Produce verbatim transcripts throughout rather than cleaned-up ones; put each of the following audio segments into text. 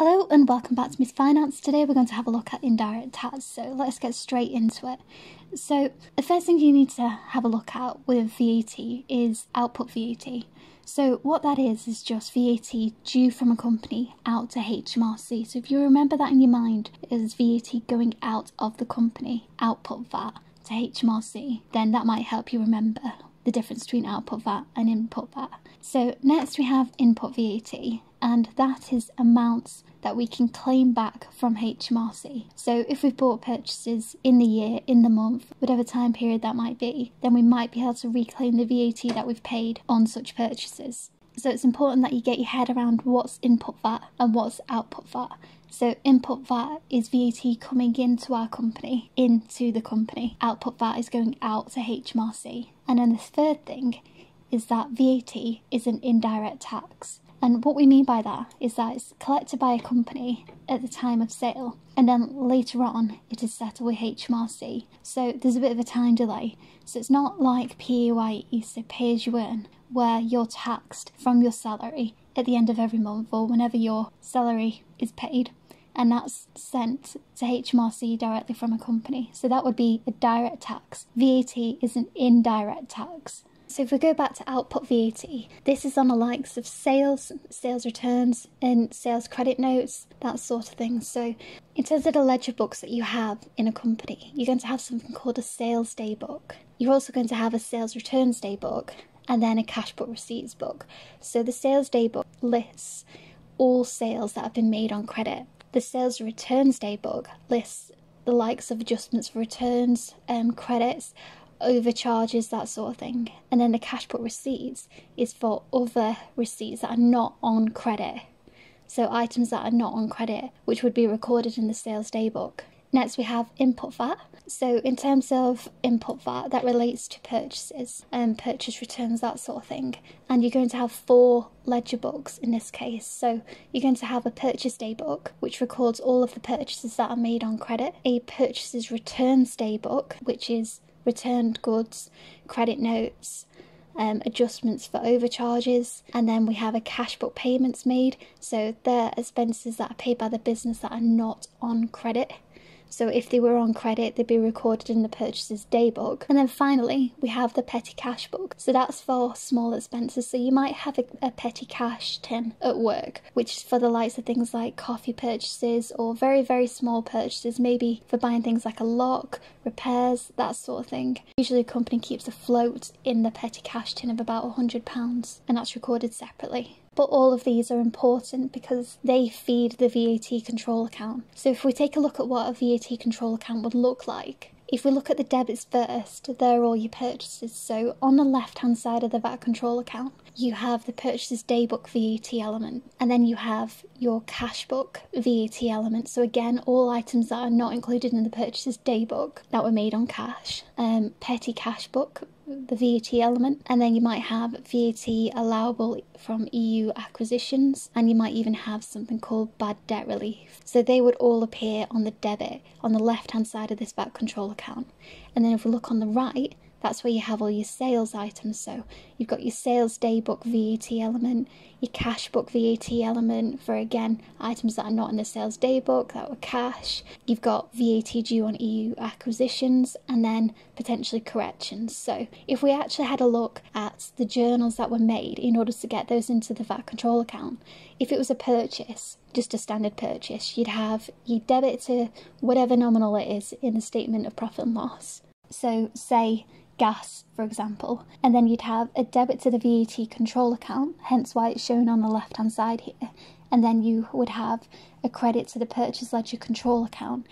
Hello and welcome back to Miss Finance. Today we're going to have a look at indirect tax, so let's get straight into it. So the first thing you need to have a look at with V A T is output V A T. So what that is is just V A T due from a company out to H M R C. So if you remember that in your mind as V A T going out of the company, output V A T to H M R C, then that might help you remember the difference between output V A T and input V A T. So next we have input V A T, and that is amounts that we can claim back from H M R C. So if we've bought purchases in the year, in the month, whatever time period that might be, then we might be able to reclaim the V A T that we've paid on such purchases. So it's important that you get your head around what's input V A T and what's output V A T. So input V A T is V A T coming into our company, into the company. Output V A T is going out to H M R C. And then the third thing is that V A T is an indirect tax. And what we mean by that is that it's collected by a company at the time of sale, and then later on it is settled with H M R C. So there's a bit of a time delay. So it's not like P A Y E, so pay as you earn, where you're taxed from your salary at the end of every month or whenever your salary is paid, and that's sent to H M R C directly from a company. So that would be a direct tax. V A T is an indirect tax. So if we go back to output V A T, this is on the likes of sales, sales returns and sales credit notes, that sort of thing. So in terms of the ledger books that you have in a company, you're going to have something called a sales day book. You're also going to have a sales returns day book and then a cash book receipts book. So the sales day book lists all sales that have been made on credit. The sales returns day book lists the likes of adjustments for returns, um, credits, overcharges, that sort of thing. And then the cash book receipts is for other receipts that are not on credit, so items that are not on credit, which would be recorded in the sales day book. Next we have input V A T. So in terms of input V A T, that relates to purchases and purchase returns, that sort of thing, and you're going to have four ledger books in this case. So you're going to have a purchase day book, which records all of the purchases that are made on credit, a purchases returns day book, which is returned goods, credit notes, um, adjustments for overcharges, and then we have a cash book payments made, so they're expenses that are paid by the business that are not on credit. So if they were on credit, they'd be recorded in the purchases day book. And then finally we have the petty cash book, so that's for small expenses. So you might have a, a petty cash tin at work, which is for the likes of things like coffee purchases or very very small purchases, maybe for buying things like a lock, repairs, that sort of thing. Usually a company keeps a float in the petty cash tin of about one hundred pounds, and that's recorded separately. But all of these are important because they feed the V A T control account. So if we take a look at what a V A T control account would look like, if we look at the debits first, they're all your purchases. So on the left hand side of the V A T control account, you have the purchases day book V A T element, and then you have your cash book V A T element. So again, all items that are not included in the purchases day book that were made on cash, um, petty cash book, the V A T element, and then you might have V A T allowable from E U acquisitions, and you might even have something called bad debt relief. So they would all appear on the debit on the left hand side of this V A T control account. And then if we look on the right, that's where you have all your sales items. So you've got your sales day book V A T element, your cash book V A T element for, again, items that are not in the sales day book that were cash. You've got V A T due on E U acquisitions, and then potentially corrections. So if we actually had a look at the journals that were made in order to get those into the V A T control account, if it was a purchase, just a standard purchase, you'd have your debit to whatever nominal it is in the statement of profit and loss. So say gas, for example, and then you'd have a debit to the V A T control account, hence why it's shown on the left hand side here, and then you would have a credit to the purchase ledger control account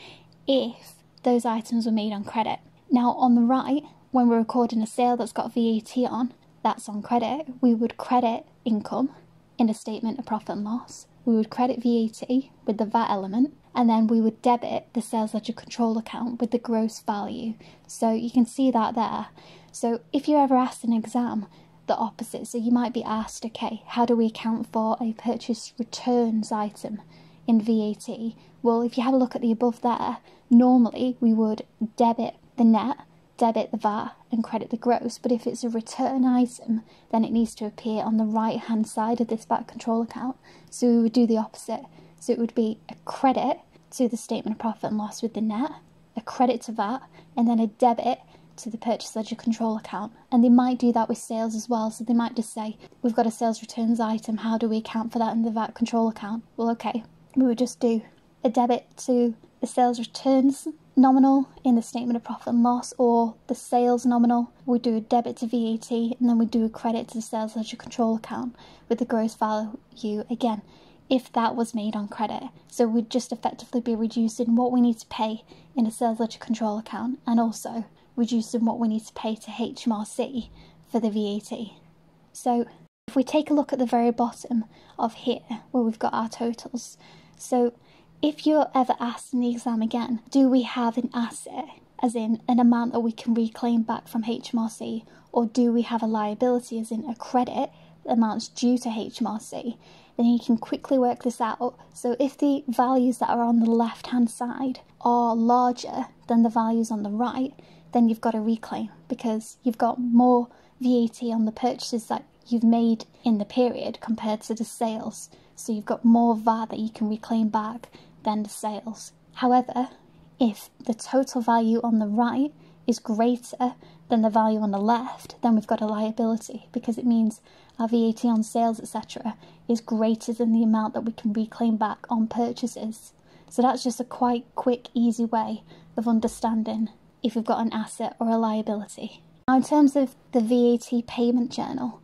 if those items were made on credit. Now on the right, when we're recording a sale that's got V A T on, that's on credit, we would credit income in a statement of profit and loss, we would credit V A T with the V A T element, and then we would debit the sales ledger control account with the gross value. So you can see that there. So if you're ever asked in an exam the opposite, so you might be asked, okay, how do we account for a purchase returns item in V A T? Well, if you have a look at the above there, normally we would debit the net, debit the V A T and credit the gross, but if it's a return item, then it needs to appear on the right hand side of this V A T control account. So we would do the opposite. So it would be a credit to the statement of profit and loss with the net, a credit to V A T, and then a debit to the purchase ledger control account. And they might do that with sales as well. So they might just say, we've got a sales returns item, how do we account for that in the V A T control account? Well, okay, we would just do a debit to the sales returns nominal in the statement of profit and loss, or the sales nominal. We do a debit to V A T, and then we do a credit to the sales ledger control account with the gross value again, if that was made on credit. So we'd just effectively be reducing what we need to pay in a sales ledger control account, and also reducing what we need to pay to H M R C for the V A T. So if we take a look at the very bottom of here where we've got our totals, so if you're ever asked in the exam again, do we have an asset, as in an amount that we can reclaim back from H M R C, or do we have a liability, as in a credit, amounts due to H M R C, then you can quickly work this out. So if the values that are on the left hand side are larger than the values on the right, then you've got a reclaim, because you've got more V A T on the purchases that you've made in the period compared to the sales. So you've got more V A T that you can reclaim back than the sales. However, if the total value on the right is greater than the value on the left, then we've got a liability, because it means our V A T on sales, et cetera, is greater than the amount that we can reclaim back on purchases. So that's just a quite quick, easy way of understanding if we've got an asset or a liability. Now, in terms of the V A T payment journal,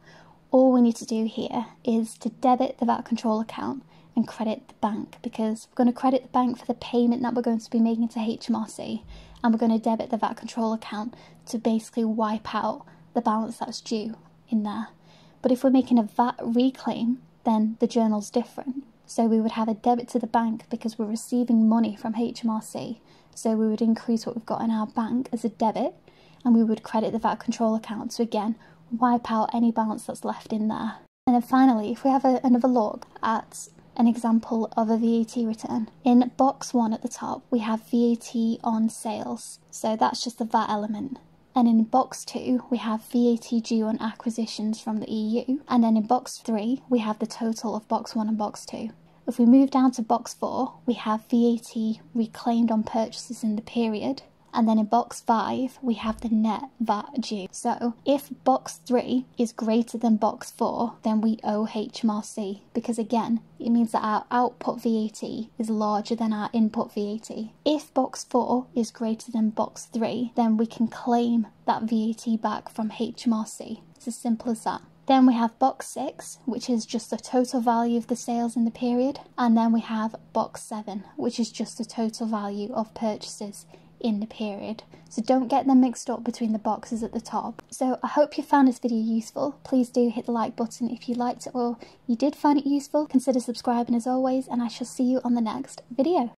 all we need to do here is to debit the V A T control account and credit the bank, because we're going to credit the bank for the payment that we're going to be making to H M R C, and we're going to debit the V A T control account to basically wipe out the balance that's due in there. But if we're making a V A T reclaim, then the journal's different. So we would have a debit to the bank because we're receiving money from H M R C. So we would increase what we've got in our bank as a debit, and we would credit the V A T control account to again wipe out any balance that's left in there. And then finally, if we have a, another look at an example of a V A T return. In box one at the top, we have V A T on sales. So that's just the V A T element. And in box two, we have V A T due on acquisitions from the E U. And then in box three, we have the total of box one and box two. If we move down to box four, we have V A T reclaimed on purchases in the period. And then in box five, we have the net V A T due. So if box three is greater than box four, then we owe H M R C, because again, it means that our output V A T is larger than our input V A T. If box four is greater than box three, then we can claim that V A T back from H M R C. It's as simple as that. Then we have box six, which is just the total value of the sales in the period. And then we have box seven, which is just the total value of purchases in the period. So don't get them mixed up between the boxes at the top. So I hope you found this video useful. Please do hit the like button if you liked it or you did find it useful. Consider subscribing as always, and I shall see you on the next video.